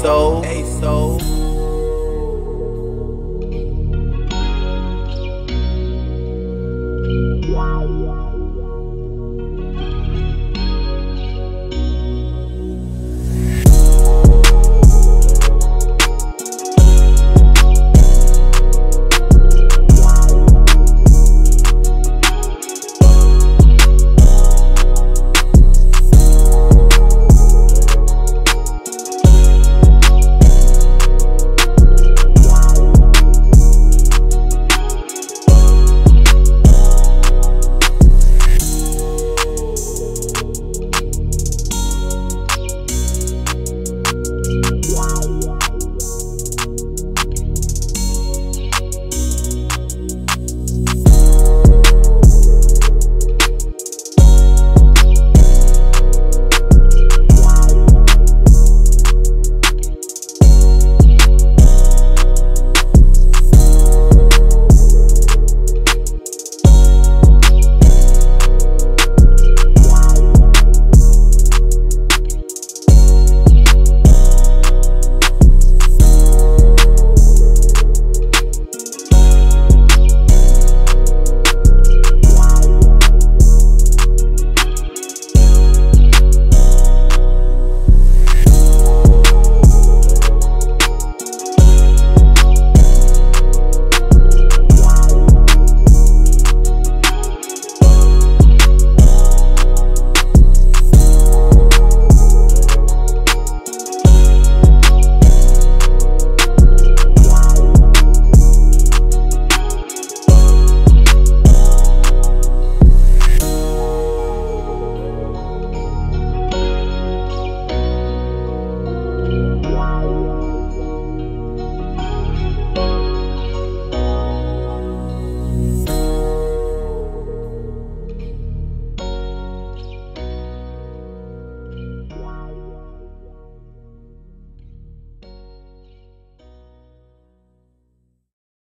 ASO, ASO. Wow.